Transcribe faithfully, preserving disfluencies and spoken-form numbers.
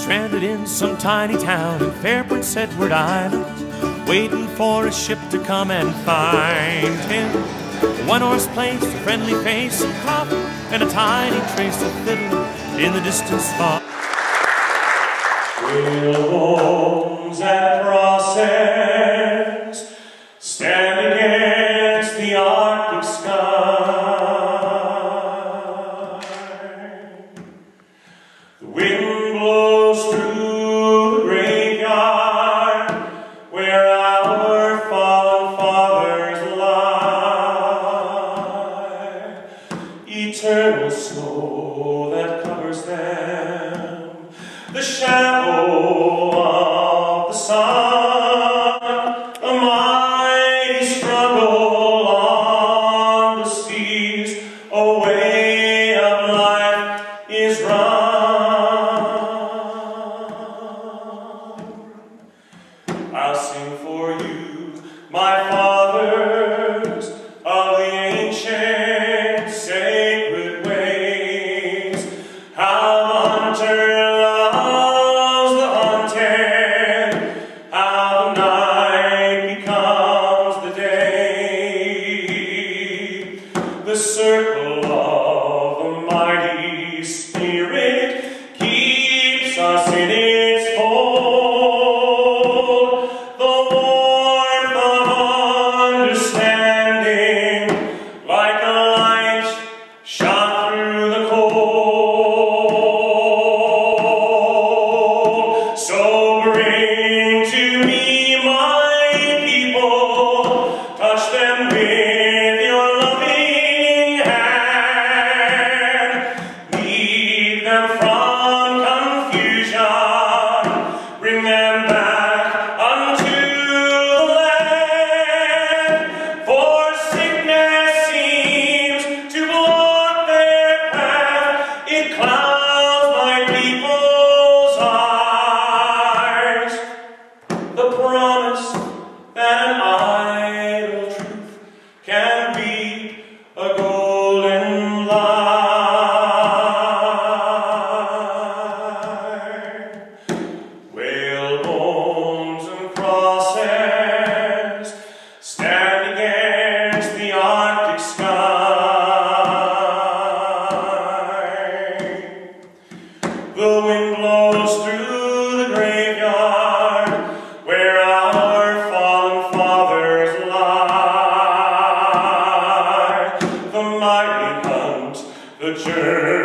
stranded in some tiny town in fair Prince Edward Island, waiting for a ship to come and find him. A one-horse place, a friendly face, and coffee, and a tiny trace of fiddle in the distance far. Willows and crosses stand against the Arctic sky. The wind blows through the graveyard where our fallen fathers lie. Eternal snow that covers them, the shadow of the sun, a mighty struggle on the seas, a way of life is run. I'll sing for you, my fathers of the ancient sacred ways, how hunter the circle of the mighty spirit keeps us in its fold. The warmth of understanding, like a light, shot through the cold. So bring to me my people, touch them with the wind blows through the graveyard where our fallen fathers lie. The mighty hunt, the journey.